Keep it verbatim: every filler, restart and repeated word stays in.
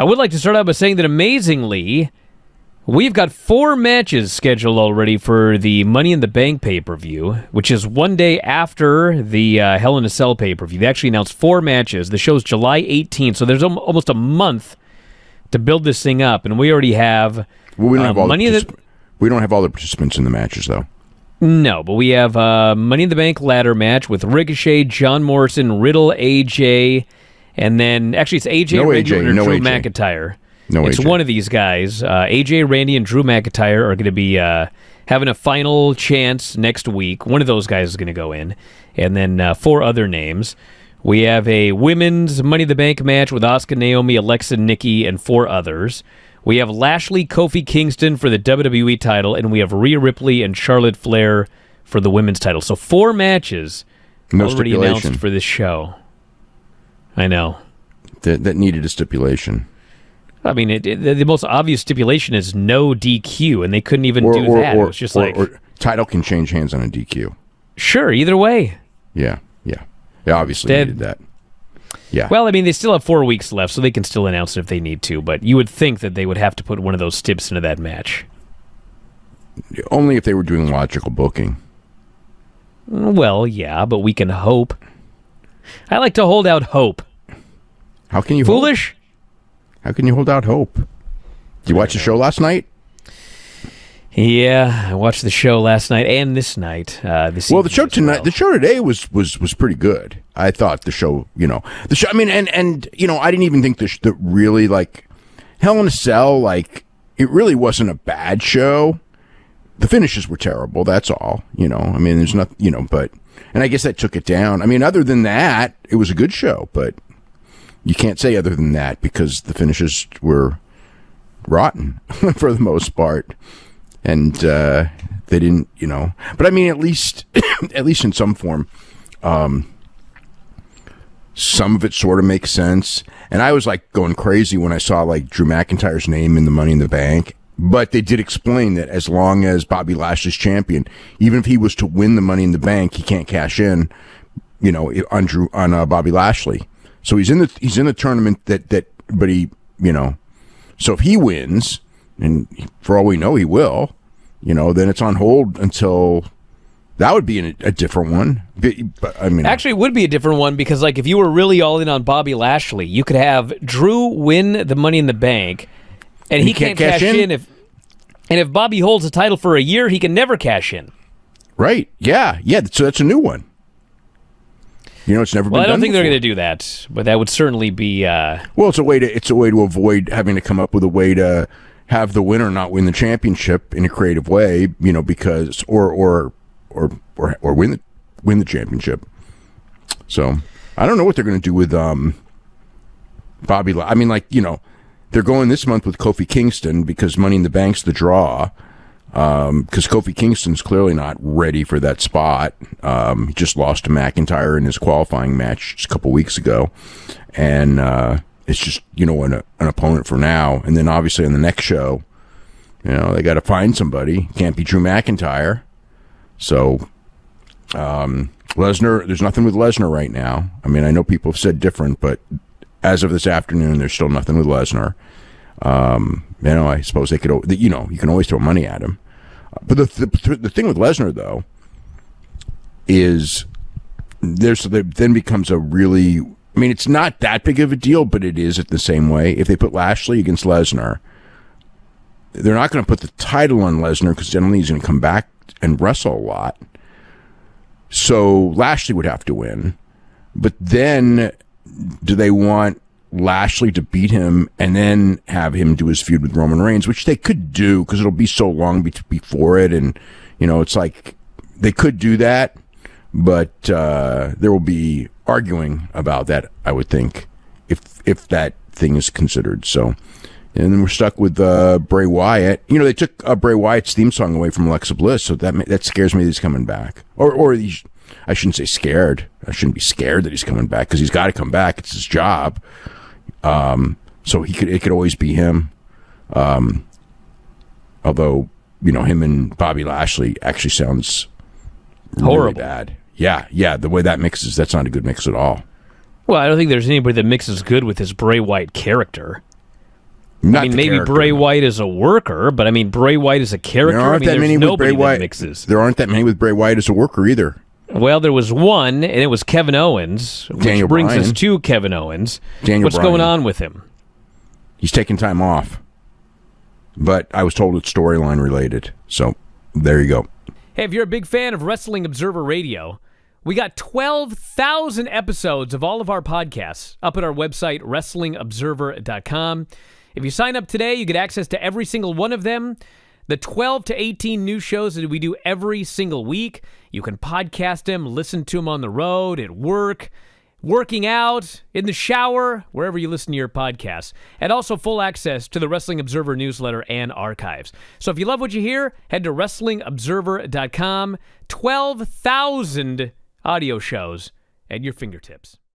I would like to start out by saying that, amazingly, we've got four matches scheduled already for the Money in the Bank pay-per-view, which is one day after the uh, Hell in a Cell pay-per-view. They actually announced four matches. The show's July eighteenth, so there's almost a month to build this thing up, and we already have... Well, we, don't uh, have all money the particip- the- we don't have all the participants in the matches, though. No, but we have uh, Money in the Bank ladder match with Ricochet, John Morrison, Riddle, A J, and then... Actually, it's A J, no Randy, A J, or no Drew A J. McIntyre. No, it's A J. One of these guys. Uh, A J, Randy, and Drew McIntyre are going to be uh, having a final chance next week. One of those guys is going to go in. And then uh, four other names. We have a women's Money in the Bank match with Asuka, Naomi, Alexa, Nikki, and four others. We have Lashley, Kofi Kingston for the W W E title, and we have Rhea Ripley and Charlotte Flair for the women's title. So four matches no already announced for this show. I know. That, that needed a stipulation. I mean, it, it, the most obvious stipulation is no D Q, and they couldn't even or, do or, that. Or, it's just or, like or title can change hands on a D Q. Sure, either way. Yeah, yeah, they obviously Dead. needed that. Yeah. Well, I mean, they still have four weeks left, so they can still announce it if they need to. But you would think that they would have to put one of those stips into that match. Only if they were doing logical booking. Well, yeah, but we can hope. I like to hold out hope. How can you foolish? Hope? How can you hold out hope? Did you watch the show last night? Yeah, I watched the show last night and this night. Uh, this well, the show tonight, well. the show today was, was was pretty good. I thought the show, you know, the show. I mean, and and you know, I didn't even think the sh- that really like Hell in a Cell. Like, it really wasn't a bad show. The finishes were terrible. That's all. You know, I mean, there's nothing. You know, but and I guess that took it down. I mean, other than that, it was a good show, but. You can't say other than that because the finishes were rotten for the most part, and uh, they didn't, you know. But I mean, at least, at least in some form, um, some of it sort of makes sense. And I was like going crazy when I saw like Drew McIntyre's name in the Money in the Bank. But they did explain that as long as Bobby Lashley's champion, even if he was to win the Money in the Bank, he can't cash in, you know, on Drew on uh, Bobby Lashley. So he's in the he's in the tournament that, that but he you know so if he wins, and for all we know he will, you know, then it's on hold until that would be an, a different one. But, I mean, actually, it would be a different one because like if you were really all in on Bobby Lashley, you could have Drew win the Money in the Bank, and, and he can't, can't cash in. in if and if Bobby holds the title for a year, he can never cash in. Right? Yeah, yeah. So that's a new one. You know, it's never. Well, been I don't done think before. They're going to do that, but that would certainly be. Uh... Well, it's a way to it's a way to avoid having to come up with a way to have the winner not win the championship in a creative way, you know, because or or or or, or win the win the championship. So I don't know what they're going to do with um, Bobby. La- I mean, like you know, they're going this month with Kofi Kingston because Money in the Bank's the draw. Um, because Kofi Kingston's clearly not ready for that spot. Um, he just lost to McIntyre in his qualifying match just a couple weeks ago, and uh, it's just you know an, an opponent for now. And then obviously on the next show, you know they got to find somebody. Can't be Drew McIntyre. So um, Lesnar, there's nothing with Lesnar right now. I mean, I know people have said different, but as of this afternoon, there's still nothing with Lesnar. Um, you know, I suppose they could, you know, you can always throw money at him. But the the, the thing with Lesnar, though, is there's there then becomes a really, I mean, it's not that big of a deal, but it is at the same way. If they put Lashley against Lesnar, they're not going to put the title on Lesnar because generally he's going to come back and wrestle a lot. So Lashley would have to win. But then do they want Lashley to beat him and then have him do his feud with Roman Reigns, which they could do because it'll be so long be- before it, and you know it's like they could do that, but uh, there will be arguing about that, I would think, if if that thing is considered. So, and then we're stuck with uh, Bray Wyatt. You know, they took uh, Bray Wyatt's theme song away from Alexa Bliss, so that that scares me that he's coming back, or or he's, I shouldn't say scared. I shouldn't be scared that he's coming back because he's got to come back. It's his job. Um, so he could, it could always be him. Um, although, you know, him and Bobby Lashley actually sounds horrible. Really bad. Yeah. Yeah. The way that mixes, that's not a good mix at all. Well, I don't think there's anybody that mixes good with his Bray Wyatt character. Not I mean, maybe character. Bray Wyatt is a worker, but I mean, Bray Wyatt is a character. There aren't I mean, that many with Bray Wyatt. Mixes. There aren't that many with Bray Wyatt as a worker either. Well, there was one, and it was Kevin Owens, which Daniel brings Bryan. us to Kevin Owens. Daniel What's Bryan. going on with him? He's taking time off, but I was told it's storyline related, so there you go. Hey, if you're a big fan of Wrestling Observer Radio, we got twelve thousand episodes of all of our podcasts up at our website, Wrestling Observer dot com. If you sign up today, you get access to every single one of them, the twelve to eighteen new shows that we do every single week. You can podcast them, listen to them on the road, at work, working out, in the shower, wherever you listen to your podcasts. And also full access to the Wrestling Observer Newsletter and archives. So if you love what you hear, head to Wrestling Observer dot com. twelve thousand audio shows at your fingertips.